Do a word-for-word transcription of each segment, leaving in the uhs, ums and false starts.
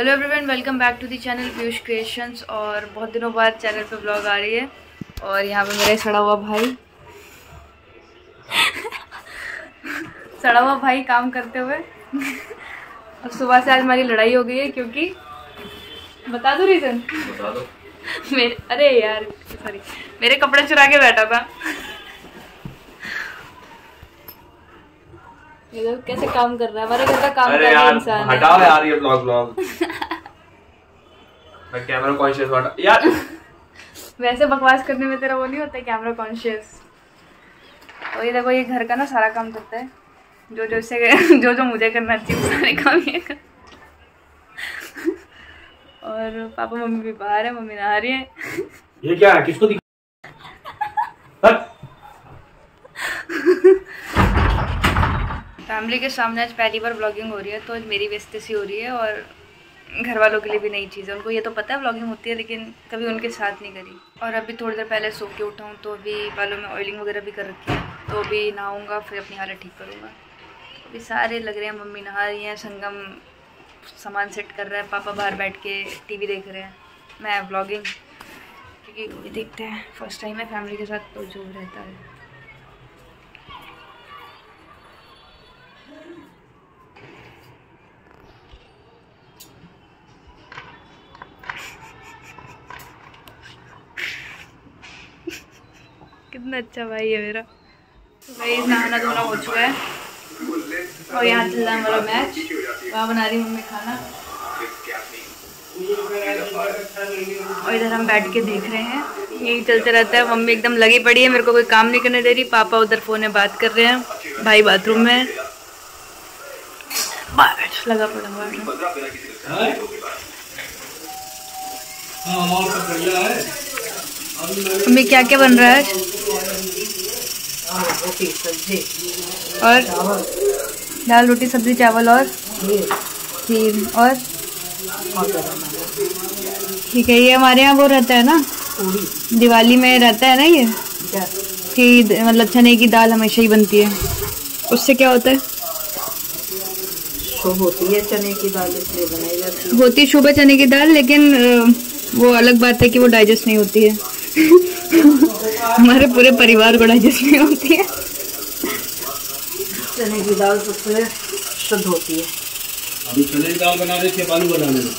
Hello everyone, welcome back to the channel Piyush creations. और बहुत दिनों बाद चैनल पे ब्लॉग आ रही है। और यहाँ पे मेरा सड़ा हुआ भाई सड़ा हुआ भाई काम करते हुए अब सुबह से आज हमारी लड़ाई हो गई है क्योंकि बता दो रीज़न बता दो मेरे अरे यार सॉरी मेरे कपड़े चुरा के बैठा था। ये लोग कैसे काम कर रहा है, हमारे घर का काम कर रहा है इंसान। हटाओ यार ये ब्लॉग ब्लॉग मैं कैमरा कॉन्शियस हूं यार वैसे बकवास करने में तेरा वो नहीं होता कैमरा कॉन्शियस। और ये देखो, ये घर का ना सारा काम करता है, जो जो इसे जो जो मुझे करना चाहिए सारे काम ये कर। और पापा मम्मी भी बाहर है, मम्मी नहा रही है। ये क्या है, किसको फैमिली के सामने आज पहली बार ब्लॉगिंग हो रही है तो मेरी बेइज्जती सी हो रही है। और घर वालों के लिए भी नई चीज़ है, उनको ये तो पता है ब्लॉगिंग होती है लेकिन कभी उनके साथ नहीं करी। और अभी थोड़ी देर पहले सो के उठाऊँ तो अभी बालों में ऑयलिंग वगैरह भी कर रखी है, तो अभी नहाऊँगा फिर अपनी हालत ठीक करूँगा। अभी सारे लग रहे हैं, मम्मी नहा रही हैं, संगम सामान सेट कर रहा है, पापा बाहर बैठ के टी वी देख रहे हैं, मैं ब्लॉगिंग क्योंकि देखते हैं फर्स्ट टाइम है फैमिली के साथ तो जो रहता है। कितना अच्छा भाई है मेरा। भाई नहाना धोना हो चुका है और यहाँ चल रहा है हमारा मैच। वहाँ बना रही मम्मी खाना और इधर हम बैठ के देख रहे हैं, यही चलते रहता है। मम्मी एकदम लगी पड़ी है, मेरे को कोई काम नहीं करने दे रही। पापा उधर फोन में बात कर रहे हैं, भाई बाथरूम में बैठ लगा पड़ा हुआ। अम्मी क्या क्या बन रहा है और दाल रोटी सब्जी चावल और खीर और ठीक है। ये हमारे यहाँ वो रहता है ना, दिवाली में रहता है ना ये कि मतलब चने की दाल हमेशा ही बनती है, उससे क्या होता है शुभ होती है चने की दाल, इसलिए बनाई जाती है। होती शुभ है चने की दाल लेकिन वो अलग बात है कि वो डाइजेस्ट नहीं होती है हमारे पूरे परिवार को डाइजेस्ट नहीं होती है। चने की दाल सबसे शुद्ध होती है। अभी चने की दाल बना रहे थे, आलू बनाने में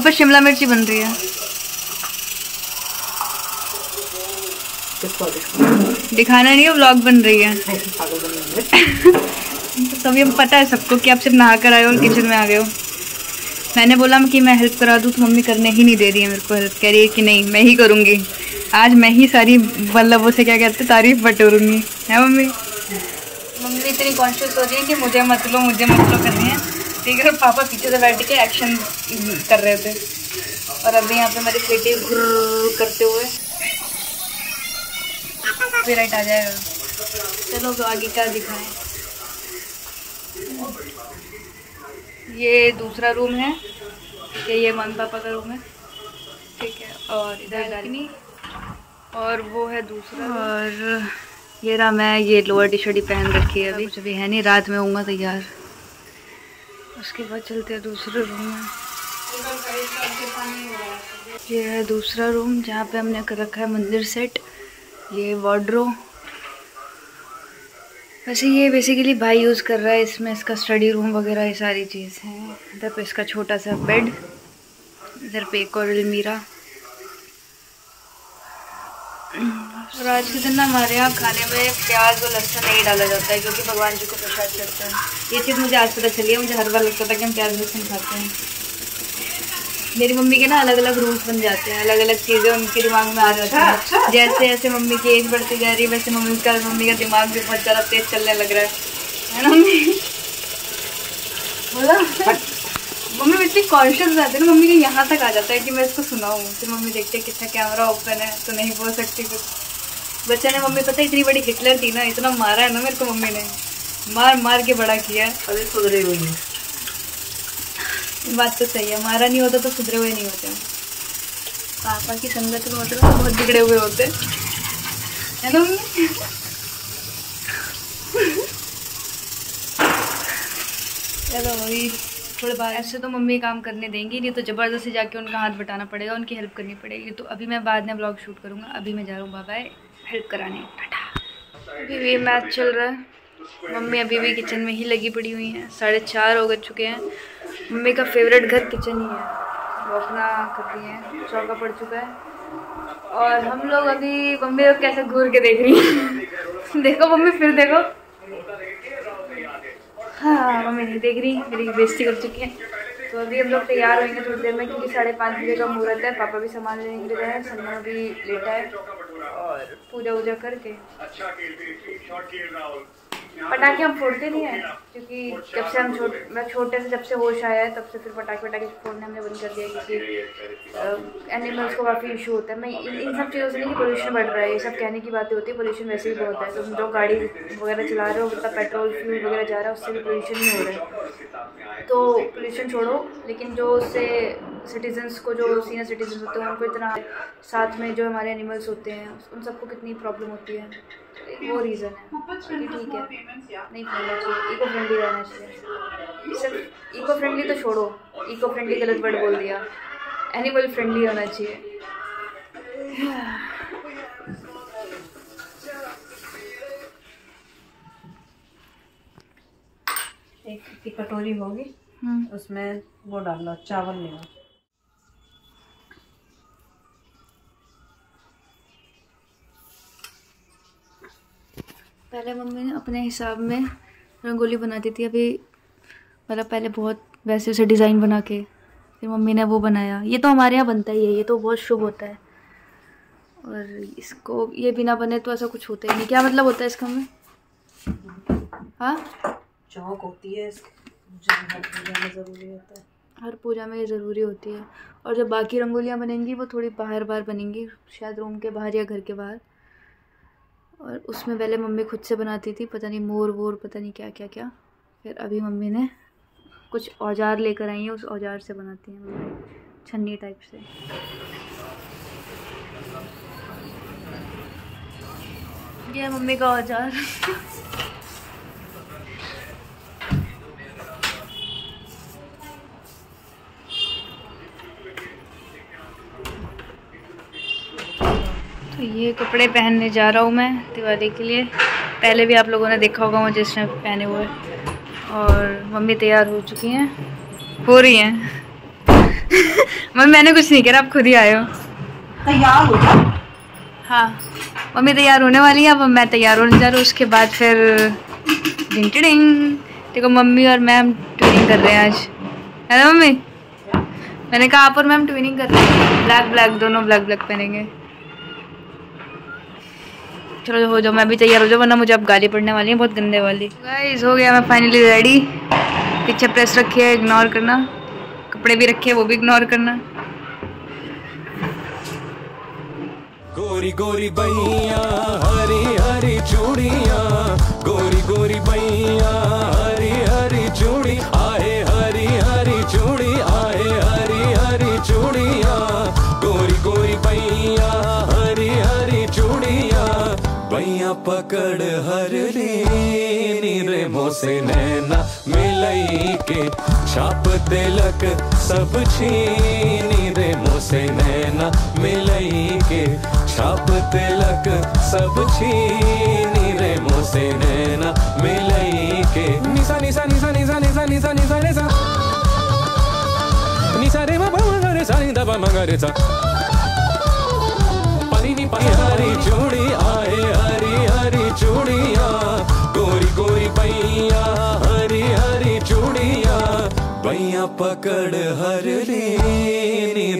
अब शिमला मिर्ची बन रही है। दिखाना नहीं है, व्लॉग बन रही है तभी हम पता है सबको कि आप सिर्फ नहा कर आए हो और किचन में आ गए हो। मैंने बोला कि मैं हेल्प करा दूँ तो मम्मी करने ही नहीं दे रही है, मेरे को हेल्प कह रही है कि नहीं मैं ही करूँगी, आज मैं ही सारी बल्लभों से क्या कहते तारीफ बटोरूंगी है मम्मी। मम्मी इतनी कॉन्शियस हो रही है कि मुझे मत लो मुझे मत लो करनी है ठीक है। और पापा पीछे से बैठ के एक्शन कर रहे थे। और अभी यहाँ पे मेरे बेटे घुर करते हुए फिर राइट आ जाएगा। चलो आगे क्या दिखाएं, ये दूसरा रूम है ठीक है, ये मम्मी पापा का रूम है ठीक है। और इधर डालनी और वो है दूसरा। और ये रहा मैं, ये लोअर टी शर्ट ही पहन रखी है, अभी कुछ अभी है नहीं, रात में होऊंगा तैयार। उसके बाद चलते हैं दूसरे रूम में। ये है दूसरा रूम जहाँ पे हमने कर रखा है मंदिर सेट। ये वार्डरो वैसे ये बेसिकली भाई यूज़ कर रहा है, इसमें इसका स्टडी रूम वगैरह ये सारी चीज़ है। इधर पे इसका छोटा सा बेड, इधर पे एक और अलमीरा। और आज के दिन हमारे यहाँ खाने में प्याज और लहसुन नहीं डाला जाता है क्योंकि भगवान जी को प्रसाद चढ़ता है। ये चीज़ मुझे आज पता चली है, मुझे हर बार लगता था कि हम प्याज लहसुन खाते हैं। मेरी मम्मी के ना अलग अलग रूल्स बन जाते हैं, अलग अलग चीज़ें उनके दिमाग में आ जाती हैं। जैसे जैसे मम्मी की एज बढ़ती जा रही है वैसे मम्मी का मम्मी का दिमाग भी बहुत ज़्यादा तेज चलने लग रहा है है ना मम्मी। बोला मम्मी इतनी कॉन्शियस रहती है ना, मम्मी को यहाँ तक आ जाता है कि मैं इसको सुनाऊँ, फिर मम्मी देखते हैं कितना कैमरा ओपन है तो नहीं बोल सकती कुछ। बच्चा ने मम्मी पता है इतनी बड़ी हिटलर थी ना, इतना मारा है ना मेरे को मम्मी ने, मार मार के बड़ा किया। अरे सुधरे हुए नहीं, बात तो सही है, मारा नहीं होता तो सुधरे हुए नहीं होते। पापा की संगत में होते तो बहुत बिगड़े हुए होते है ना मम्मी। चलो वही थोड़ी बार ऐसे तो मम्मी काम करने देंगी नहीं, तो ज़बरदस्ती जाके उनका हाथ बटाना पड़ेगा, उनकी हेल्प करनी पड़ेगी। तो अभी मैं बाद में ब्लॉग शूट करूँगा, अभी मैं जा रहा हूँ बाबा हेल्प कराने। टाटा। अभी भी मैच चल रहा है, मम्मी अभी भी किचन में ही लगी पड़ी हुई हैं। साढ़े चार हो गए चुके हैं। मम्मी का फेवरेट घर किचन ही है, वो अपना कर रही हैं, चौका पड़ चुका है। और हम लोग अभी मम्मी को कैसे घूर के देख रही हैं देखो मम्मी, फिर देखो। हाँ मम्मी नहीं देख रही, मेरी बेइज्जती कर चुकी है। तो अभी हम लोग तैयार होंगे थोड़ी देर में, क्योंकि साढ़े पाँच बजे का मुहूर्त है। पापा भी सामान लेने के लिए गए हैं, सन्ना भी लेटा है, और पूजा वूजा करके पटाखे हम फोड़ते नहीं हैं, क्योंकि जब से हम छोटे मैं छोटे से जब से होश आया है तब से फिर पटाखे वटाखे फोड़ने हमने बंद कर दिया, क्योंकि एनिमल्स को काफ़ी इशू होता है। मैं इन इन सब चीज़ों से नहीं कि पोल्यूशन बढ़ रहा है, ये सब कहने की बातें होती है। पोल्यूशन वैसे भी बहुत है, तो हम जो गाड़ी वगैरह चला रहे हो, मतलब पेट्रोल फ्यूल वगैरह जा रहा है, उससे भी पोल्यूशन ही हो रहा है। तो पोल्यूशन छोड़ो, लेकिन जो उससे सिटीजन्स को, जो सीनियर सिटीजन्स होते हैं उनको इतना, साथ में जो हमारे एनिमल्स होते हैं उन सबको कितनी प्रॉब्लम होती है, वो रीज़न है। ठीक है, नहीं करना चाहिए, इको फ्रेंडली रहना चाहिए। सिर्फ इको फ्रेंडली तो छोड़ो, इको फ्रेंडली गलत वर्ड बोल दिया, एनिमल फ्रेंडली होना चाहिए। एक कटोरी होगी, उसमें वो डाल लो, चावल ले लो। पहले मम्मी अपने हिसाब में रंगोली बनाती थी, अभी मतलब पहले बहुत वैसे उसे डिज़ाइन बना के, फिर मम्मी ने वो बनाया। ये तो हमारे यहाँ बनता ही है, ये तो बहुत शुभ होता है। और इसको ये बिना बने तो ऐसा कुछ होता ही नहीं। क्या मतलब होता है इसका हमें? हाँ, चौक होती है, हर पूजा में ज़रूरी होता है, हर पूजा में ये ज़रूरी होती है। और जब बाकी रंगोलियाँ बनेंगी वो थोड़ी बाहर बाहर बनेंगी, शायद रूम के बाहर या घर के बाहर। और उसमें पहले मम्मी खुद से बनाती थी, पता नहीं मोर वोर, पता नहीं क्या क्या क्या। फिर अभी मम्मी ने कुछ औजार लेकर आई हैं, उस औजार से बनाती हैं मम्मी, छन्नी टाइप से। ये है मम्मी का औजार तो ये कपड़े पहनने जा रहा हूँ मैं दिवाली के लिए। पहले भी आप लोगों ने देखा होगा मुझे इसमें पहने हुए। और मम्मी तैयार हो चुकी हैं, हो रही हैं मम्मी मैंने कुछ नहीं करा, आप खुद ही आए हो। तैयार हो गया? हाँ, मम्मी तैयार होने वाली है, अब मैं तैयार होने जा रहा हूँ। उसके बाद फिर डिंग टिंग देखो, मम्मी और मैम ट्विनिंग कर रहे हैं आज, है ना मम्मी? मैंने कहा आप और मैम ट्विनिंग कर रहे हैं, ब्लैक ब्लैक दोनों ब्लैक ब्लैक पहनेंगे। चलो हो जाओ, मैं भी तैयार हो जाऊँ, वरना मुझे अब गाली पड़ने वाली है बहुत गंदे वाली। गाइस हो गया मैं फाइनली रेडी। पीछे प्रेस रखी है, इग्नोर करना। कपड़े भी रखे हैं, वो भी इग्नोर करना। गोरी गोरी बहिया हरी हरी चूड़िया, गोरी गोरी बहिया हरी हरी चूड़ी आए, हरी हरी चूड़ी आए, हरी हरी चूड़िया, गोरी गोरी बहिया हरी हरी चूड़िया, बैया पकड़ हर रे मो से नैना मिलई के, छाप तिलक सब छीनी रे मो से नैना मिलई के, छाप तिलक सब छीनी रे मो से नैना मिलई के, निशा निशा निशा निशा निशा निशा निशा निशा निशा रे मंगरे सा दबा मंगरे सा परी हरी जोड़ी आए, हरी हरी चूड़िया, गोरी गोरी बैया हरी हरी चूड़िया, बैया पकड़ हर रे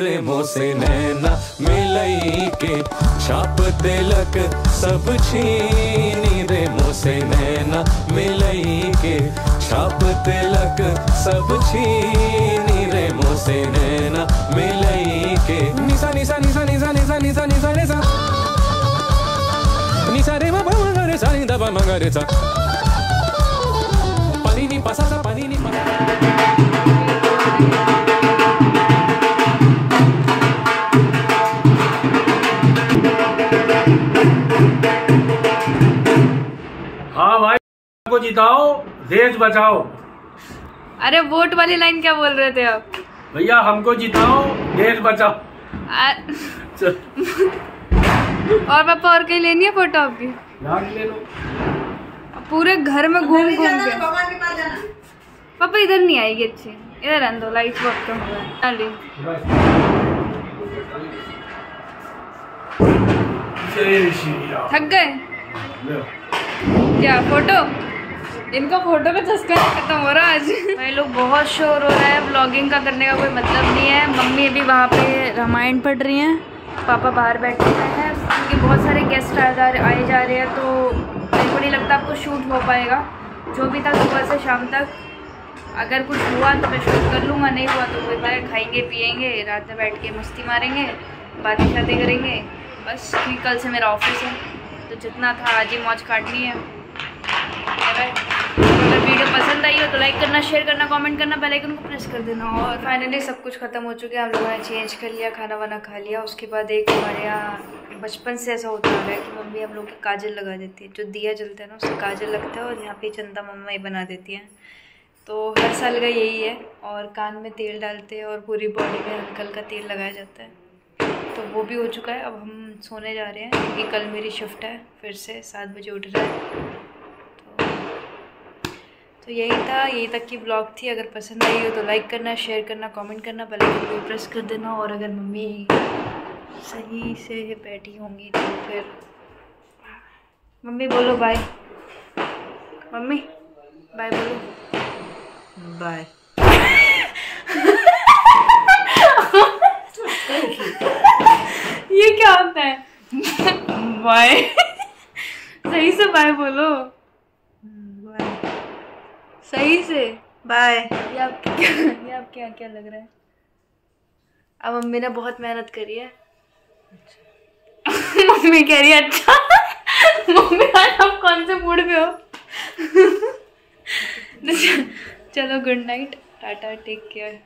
रे मो से नैना मिलई के, छाप तिलक सब छीनी रे मो से नैना मिलई के, छाप तिलक सब छीनी रे मो से नैना मिलई के, निशा निशा निशा निशा निशा निशा निशा निशा निशा रे बाबा मंगरे सा नि दबा मंगरे सा पानी नी पासा सा पानी नी पासा। हाँ भाई, को जिताओ देश बचाओ। अरे वोट वाली लाइन क्या बोल रहे थे आप? भैया हमको जिताओ, देश बचाओ। और पापा और कहीं लेनी है फोटो आपकी? ले लो। पूरे घर में घूम घूम के। पापा इधर नहीं आएगी अच्छी, इधर आने दो, लाइट बहुत कम होगा। थक गए क्या? फोटो इनको फोटो पे चस्का खत्म हो रहा है आज। भाई लोग बहुत शोर हो रहा है, व्लॉगिंग का करने का कोई मतलब नहीं है। मम्मी अभी वहाँ पे रामायण पढ़ रही हैं, पापा बाहर बैठे हुए हैं, क्योंकि बहुत सारे गेस्ट आ जा आए जा रहे हैं, तो मेरे को नहीं लगता आपको शूट हो पाएगा। जो भी था सुबह से शाम तक, अगर कुछ हुआ तो मैं शूट कर लूँगा, नहीं हुआ तो कोई बात, खाएंगे पिएंगे, रात में बैठ के मस्ती मारेंगे, बातें शातें करेंगे, बस। ठीक, कल से मेरा ऑफिस है, तो जितना था आज ही मौज काटनी है। अगर वीडियो पसंद आई हो तो लाइक करना, शेयर करना, कमेंट करना, बेल आइकन को प्रेस कर देना। और फाइनली सब कुछ ख़त्म हो चुके हैं, हम लोगों ने चेंज कर लिया, खाना वाना खा लिया। उसके बाद एक हमारे यहाँ बचपन से ऐसा होता है कि मम्मी हम लोग की काजल लगा देती है, जो दिया जलता है ना उससे काजल लगता है, और यहाँ पे चंदा मम्मा ही बना देती हैं, तो हर साल का यही है। और कान में तेल डालते हैं और पूरी बॉडी में हल्का हल्का तेल लगाया जाता है, तो वो भी हो चुका है। अब हम सोने जा रहे हैं क्योंकि कल मेरी शिफ्ट है, फिर से सात बजे उठ रहा है। तो, तो यही था, यही तक की ब्लॉग थी। अगर पसंद आई हो तो लाइक करना, शेयर करना, कमेंट करना, बेल आइकन को प्रेस कर देना। और अगर मम्मी सही से बैठी होंगी तो फिर मम्मी बोलो बाय, मम्मी बाय बोलो, बाय। ये क्या होता है? बाय। सही से बाय बोलो, बाय सही से, बाय। ये आपके ये आपके यहाँ क्या लग रहा है? अब मम्मी ने बहुत मेहनत करी है। मम्मी कह रही है अच्छा। मम्मी आज आप कौन से मूड में हो? चलो good night, tata, take care.